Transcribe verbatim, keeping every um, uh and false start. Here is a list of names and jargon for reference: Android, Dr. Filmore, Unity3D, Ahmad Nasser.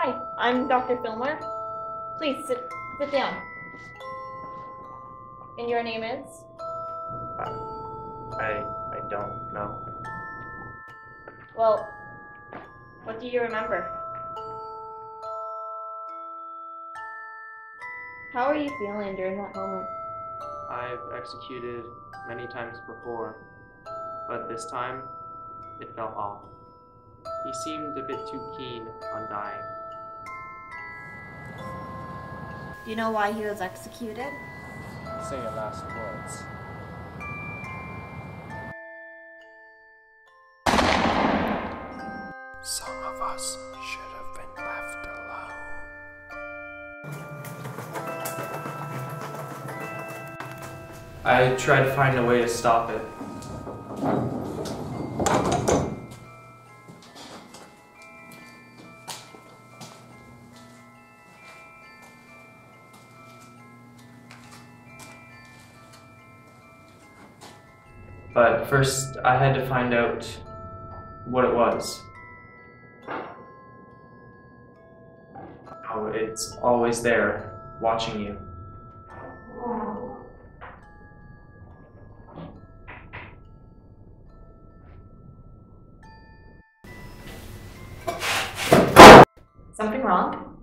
Hi, I'm Doctor Filmore. Please sit, sit down. And your name is? Uh, I, I don't know. Well, what do you remember? How are you feeling during that moment? I've executed many times before, but this time, it felt off. He seemed a bit too keen on dying. Do you know why he was executed? Say your last words. Some of us should have been left alone. I tried to find a way to stop it. But first, I had to find out what it was. Oh, it's always there, watching you. Something wrong?